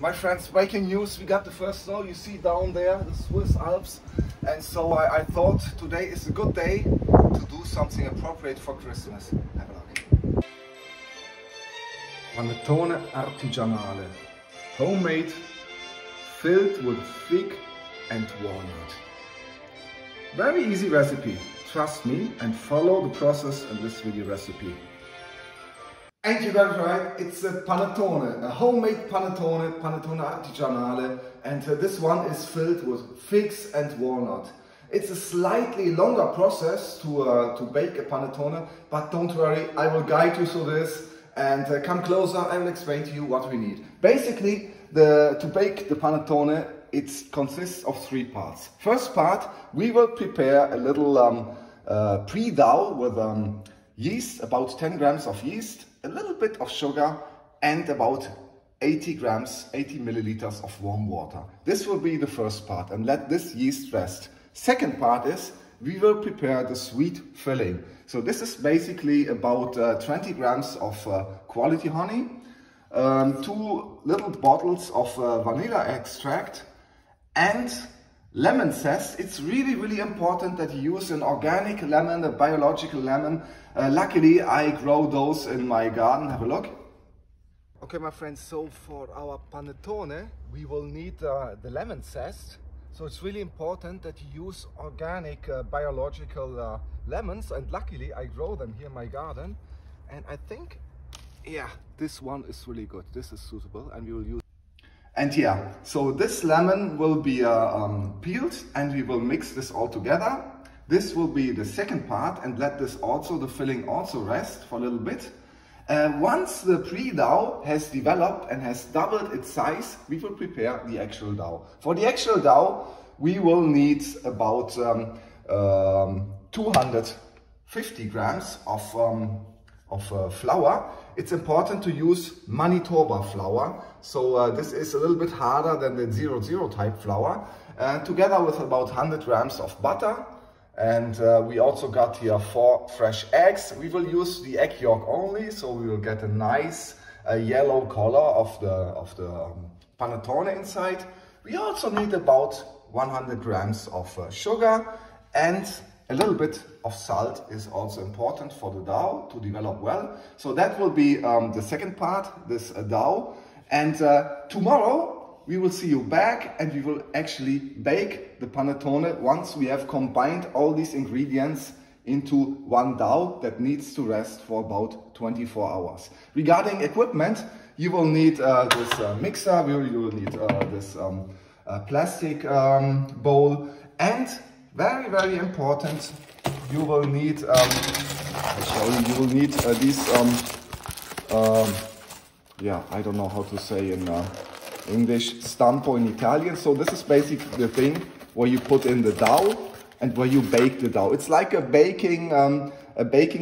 My friends, breaking news, we got the first snow, you see down there, the Swiss Alps. And so I thought today is a good day to do something appropriate for Christmas. Have a look. Panettone artigianale. Homemade, filled with fig and walnut. Very easy recipe. Trust me and follow the process in this video recipe. And you got it right, it's a panettone, a homemade panettone, panettone artigianale, and this one is filled with figs and walnut. It's a slightly longer process to bake a panettone, but don't worry, I will guide you through this, and come closer, I will explain to you what we need. Basically, to bake the panettone, it consists of three parts. First part, we will prepare a little pre-dough with yeast, about 10 grams of yeast, a little bit of sugar and about 80 milliliters of warm water. This will be the first part, and let this yeast rest. Second part is we will prepare the sweet filling. So this is basically about 20 grams of quality honey, 2 little bottles of vanilla extract and lemon zest. It's really, really important that you use an organic lemon, a biological lemon. Luckily, I grow those in my garden. Have a look. Okay, my friends, so for our panettone, we will need the lemon zest. So it's really important that you use organic, biological lemons. And luckily, I grow them here in my garden. And I think, yeah, this one is really good. This is suitable, and we will use. And yeah, so this lemon will be peeled and we will mix this all together. This will be the second part, and let this also, the filling also rest for a little bit. Once the pre-dough has developed and has doubled its size, we will prepare the actual dough. For the actual dough, we will need about 250 grams of flour. It's important to use Manitoba flour, so this is a little bit harder than the 00 type flour, together with about 100 grams of butter, and we also got here 4 fresh eggs. We will use the egg yolk only, so we will get a nice yellow color of the panettone inside. We also need about 100 grams of sugar, and a little bit of salt is also important for the dough to develop well. So that will be the second part, this dough. And tomorrow we will see you back, and we will actually bake the panettone once we have combined all these ingredients into one dough that needs to rest for about 24 hours. Regarding equipment, you will need this mixer, you will need this plastic bowl, and very, very important, you will need, these, yeah, I don't know how to say in English, stampo in Italian. So this is basically the thing where you put in the dough and where you bake the dough. It's like a baking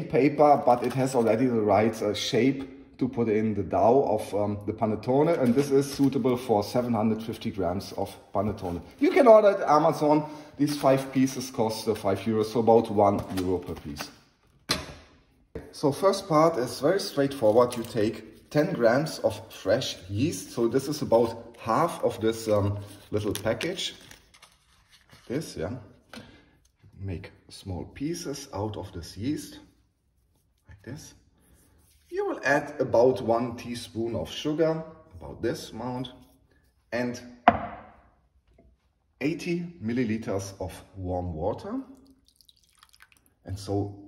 paper, but it has already the right shape to put in the dough of the panettone. And this is suitable for 750 grams of panettone. You can order at Amazon. These 5 pieces cost 5 euros, so about 1 euro per piece. So first part is very straightforward. You take 10 grams of fresh yeast. So this is about half of this little package. This, yeah. Make small pieces out of this yeast, like this. You will add about 1 teaspoon of sugar, about this amount, and 80 milliliters of warm water, and so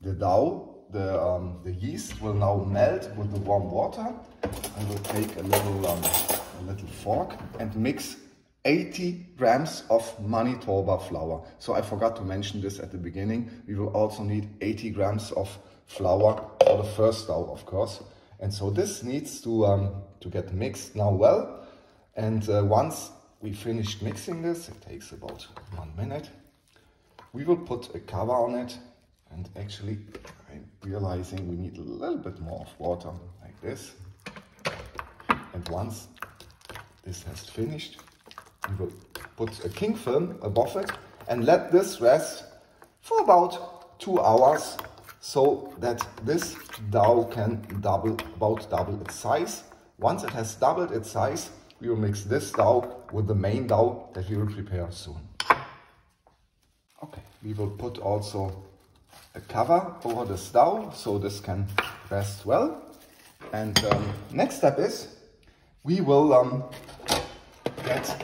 the dough, the yeast will now melt with the warm water. I will take a little fork and mix 80 grams of Manitoba flour. So I forgot to mention this at the beginning. We will also need 80 grams of flour for the first dough, of course, and so this needs to get mixed now well, and once we finished mixing this, it takes about 1 minute, we will put a cover on it, and actually I'm realizing we need a little bit more of water, like this. And once this has finished, we will put a king film above it and let this rest for about 2 hours, so that this dough can double its size. Once it has doubled its size, we will mix this dough with the main dough that we will prepare soon. Okay, we will put also a cover over this dough so this can rest well. And next step is we will get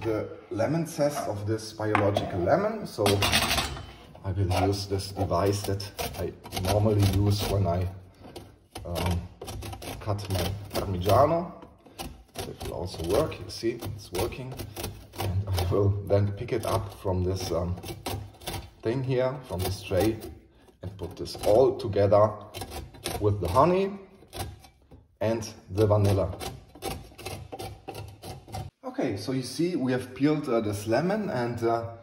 the lemon zest of this biological lemon. So I will use this device that I normally use when I cut my Parmigiano. It will also work, you see, it's working. And I will then pick it up from this thing here, from this tray, and put this all together with the honey and the vanilla. Okay, so you see we have peeled this lemon and oh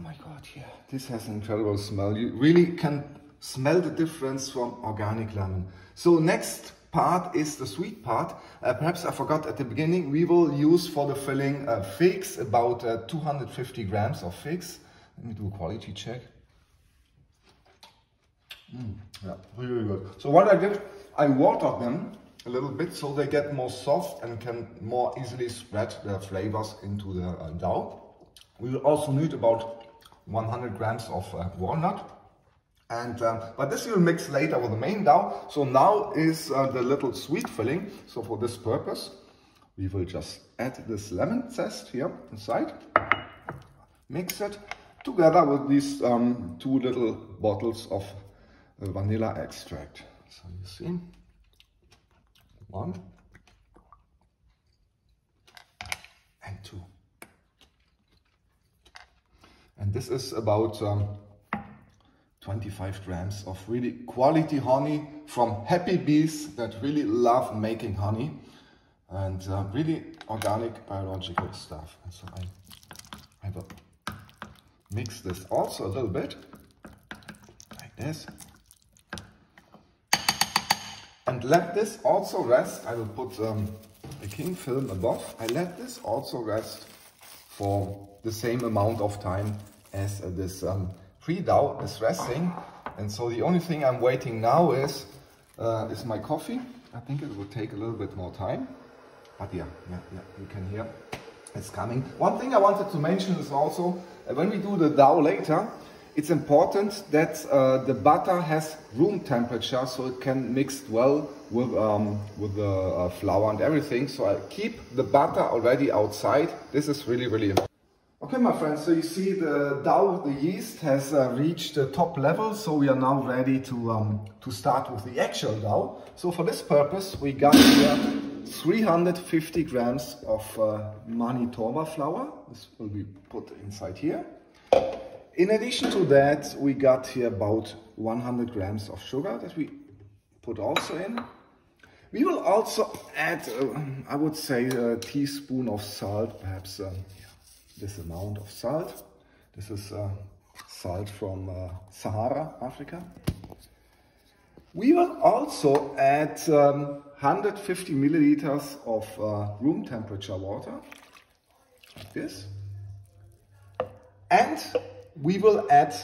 my god, yeah, this has an incredible smell. You really can smell the difference from organic lemon. So next part is the sweet part. Perhaps I forgot at the beginning, we will use for the filling figs, about 250 grams of figs. Let me do a quality check. Yeah, really good. So what I did, I watered them a little bit so they get more soft and can more easily spread their flavors into the dough. We will also need about 100 grams of walnut. And, but this you'll mix later with the main dough. So now is the little sweet filling. So for this purpose, we will just add this lemon zest here inside. Mix it together with these two little bottles of vanilla extract. So you see, one and two. And this is about 25 grams of really quality honey from happy bees that really love making honey, and really organic biological stuff. And so I will mix this also a little bit like this and let this also rest. I will put a king film above. I let this also rest for the same amount of time as this pre-dough is resting, and so the only thing I'm waiting now is my coffee. I think it will take a little bit more time, but yeah, you can hear it's coming. One thing I wanted to mention is also, when we do the dough later, it's important that the butter has room temperature so it can mix well with the flour and everything. So I keep the butter already outside. This is really, really important. Okay, my friends, so you see the dough, the yeast has reached the top level, so we are now ready to start with the actual dough. So for this purpose, we got here 350 grams of Manitoba flour. This will be put inside here. In addition to that, we got here about 100 grams of sugar that we put also in. We will also add, I would say, a teaspoon of salt, perhaps. This amount of salt. This is salt from Sahara, Africa. We will also add 150 milliliters of room temperature water, like this. And we will add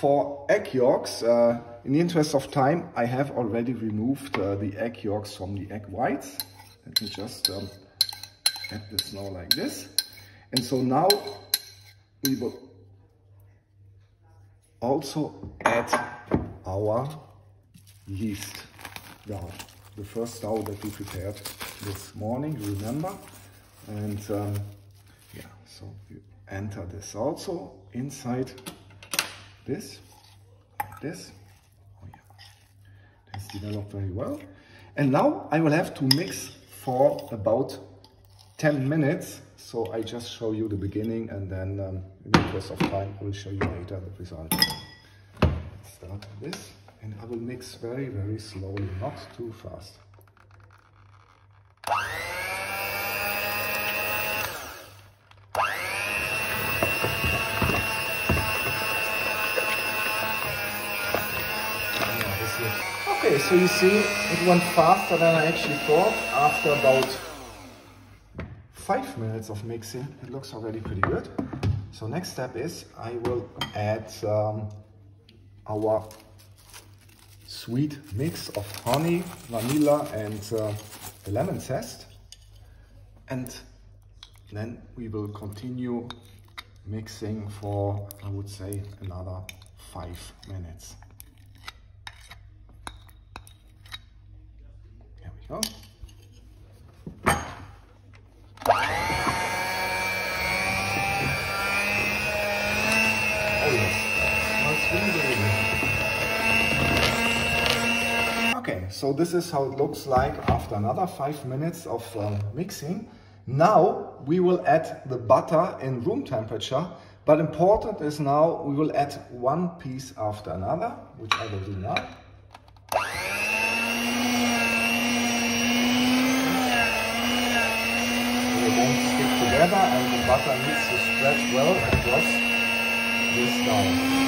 4 egg yolks. In the interest of time, I have already removed the egg yolks from the egg whites. Let me just add this now like this. And so now we will also add our yeast dough, the first dough that we prepared this morning, you remember? And yeah, so you enter this also inside this, like this. Oh yeah, it's developed very well. And now I will have to mix for about 10 minutes. So I just show you the beginning, and then in the course of time I will show you later the result. Let's start with this, and I will mix very, very slowly, not too fast. Okay, so you see it went faster than I actually thought. After about 5 minutes of mixing, it looks already pretty good. So next step is I will add our sweet mix of honey, vanilla and the lemon zest. and then we will continue mixing for, I would say, another 5 minutes. There we go. Okay, so this is how it looks like after another 5 minutes of mixing. Now we will add the butter in room temperature, but important is now we will add one piece after another, which I will do now. They won't stick together and the butter needs to spread well across this dough.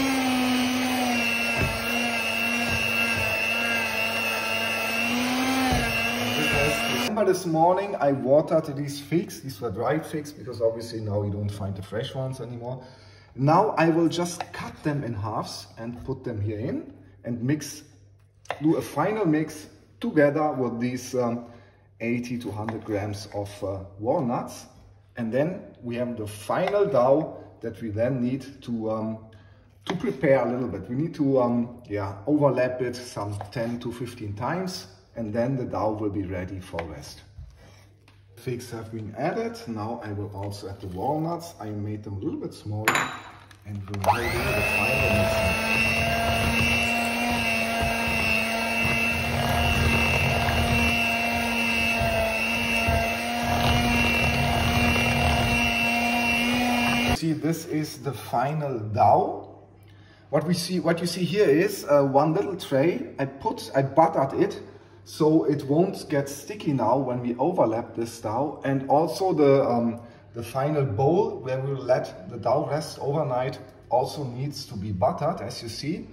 This morning I watered these figs. These were dried figs because obviously now you don't find the fresh ones anymore. Now I will just cut them in halves and put them here in and mix, do a final mix together with these 80 to 100 grams of walnuts, and then we have the final dough that we then need to prepare a little bit. We need to overlap it some 10 to 15 times. And then the dough will be ready for rest. Figs have been added. Now I will also add the walnuts. I made them a little bit smaller and will do the final mixing. See, this is the final dough. What you see here is one little tray. I buttered it, so it won't get sticky now when we overlap this dough, and also the final bowl where we will let the dough rest overnight also needs to be buttered, as you see.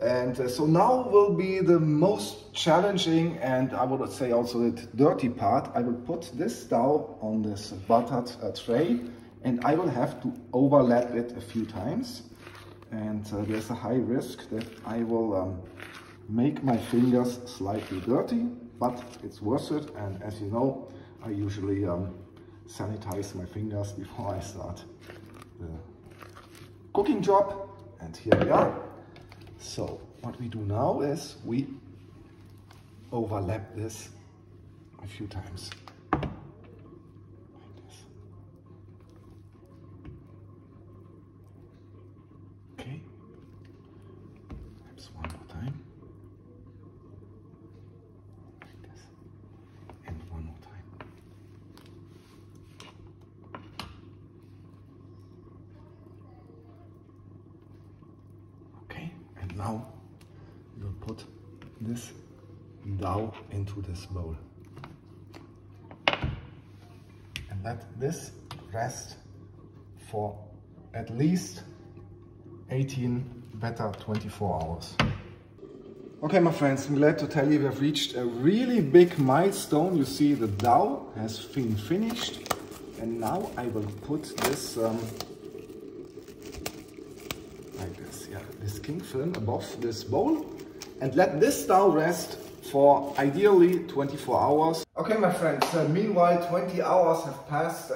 And so now will be the most challenging and I would say also the dirty part. I will put this dough on this buttered tray and I will have to overlap it a few times, and there's a high risk that I will make my fingers slightly dirty, but it's worth it. And as you know, I usually sanitize my fingers before I start the cooking job. And here we are. So what we do now is we overlap this a few times. Like this. Okay, perhaps one more time. Now we'll put this dough into this bowl and let this rest for at least 18, better 24 hours. Okay, my friends, I'm glad to tell you we have reached a really big milestone. You see the dough has been finished, and now I will put this this cling film above this bowl and let this dough rest for ideally 24 hours. Okay, my friends, meanwhile 20 hours have passed.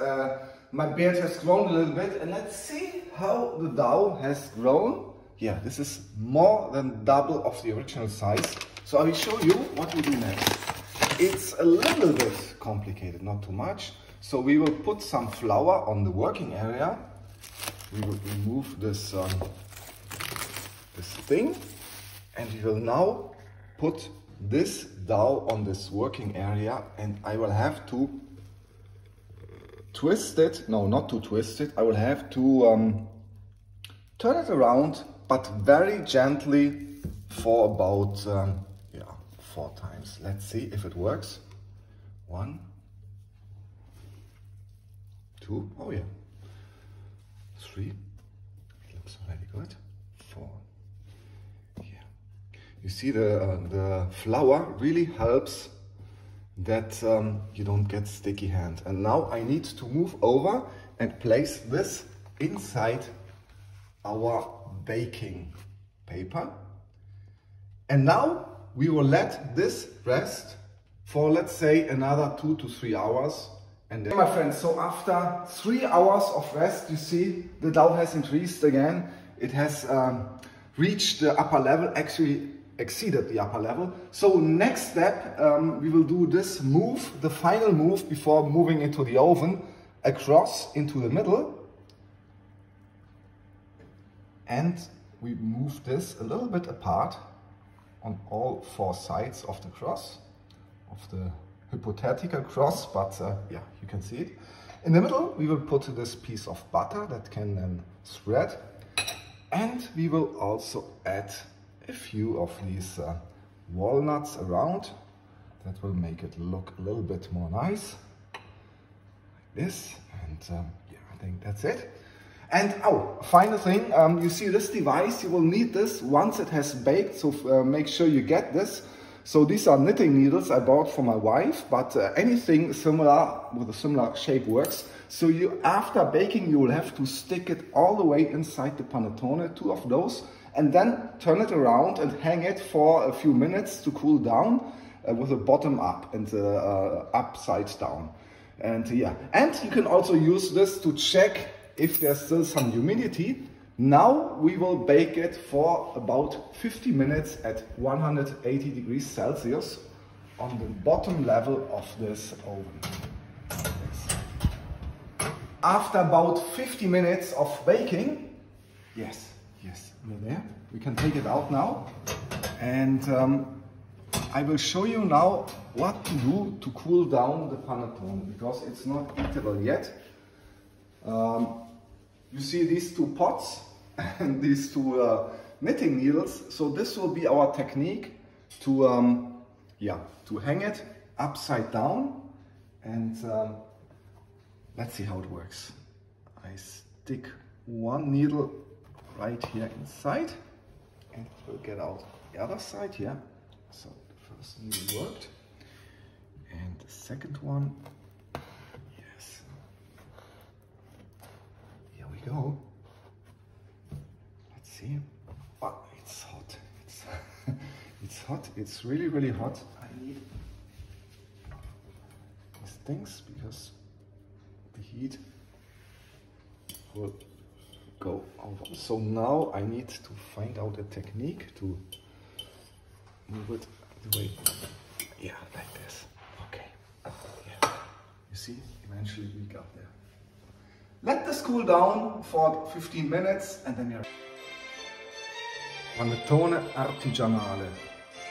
My beard has grown a little bit, and let's see how the dough has grown. Yeah, this is more than double of the original size. So I will show you what we do next. It's a little bit complicated, not too much. So we will put some flour on the working area. We will remove this this thing, and we will now put this dough on this working area, and I will have to twist it. No, not to twist it. I will have to turn it around, but very gently for about 4 times. Let's see if it works. 1, 2, oh yeah, 3, it looks already good, 4. You see the flour really helps that you don't get sticky hand. And now I need to move over and place this inside our baking paper. And now we will let this rest for, let's say, another 2 to 3 hours, And then, my friends, so after 3 hours of rest, you see the dough has increased again. It has reached the upper level, actually exceeded the upper level. So next step, we will do this move, the final move before moving into the oven, across into the middle. And we move this a little bit apart on all four sides of the cross, of the hypothetical cross, but yeah, you can see it. In the middle, we will put this piece of butter that can then spread. And we will also add a few of these walnuts around. That will make it look a little bit more nice. Like this. And yeah, I think that's it. And oh, final thing, you see this device, you will need this once it has baked, so make sure you get this. So these are knitting needles I bought for my wife, but anything similar with a similar shape works. So you, after baking, you will have to stick it all the way inside the panettone, 2 of those, and then turn it around and hang it for a few minutes to cool down with the bottom up and the upside down. And yeah, and you can also use this to check if there's still some humidity. Now we will bake it for about 50 minutes at 180 degrees Celsius on the bottom level of this oven. After about 50 minutes of baking, yes, yes, we're there. We can take it out now. And I will show you now what to do to cool down the panettone, because it's not eatable yet. You see these 2 pots and these 2 knitting needles. So this will be our technique to, yeah, to hang it upside down. And let's see how it works. I stick 1 needle right here inside, and it will get out the other side here. Yeah. So the first needle worked, and the second one. Go. Let's see. Oh, it's hot. It's, it's hot. It's really, really hot. I need these things because the heat will go over. So now I need to find out a technique to move it the way. Yeah, like this. Okay. Yeah. You see, eventually we got there. Let this cool down for 15 minutes and then you're ready. Panettone artigianale.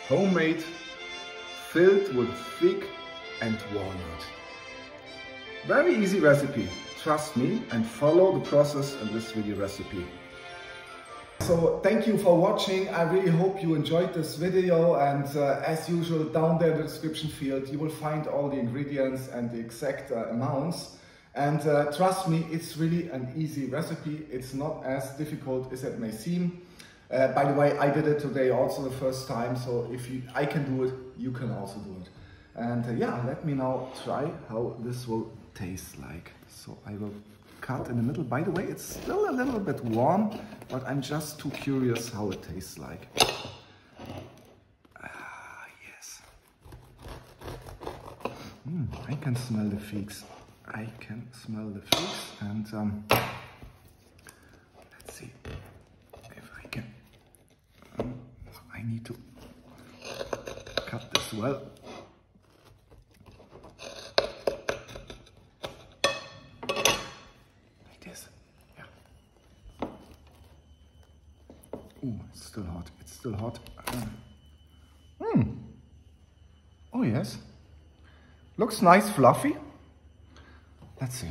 Homemade, filled with fig and walnut. Very easy recipe. Trust me and follow the process in this video recipe. So thank you for watching. I really hope you enjoyed this video, and as usual, down there in the description field you will find all the ingredients and the exact amounts. And trust me, it's really an easy recipe. It's not as difficult as it may seem. By the way, I did it today also the first time. So if I can do it, you can also do it. And yeah, let me now try how this will taste like. So I will cut in the middle. By the way, it's still a little bit warm, but I'm just too curious how it tastes like. Ah, yes. I can smell the figs. I can smell the figs, and let's see if I can. I need to cut this well. Like this. Yeah. Oh, it's still hot. It's still hot. Oh, yes. Looks nice, fluffy. Let's see.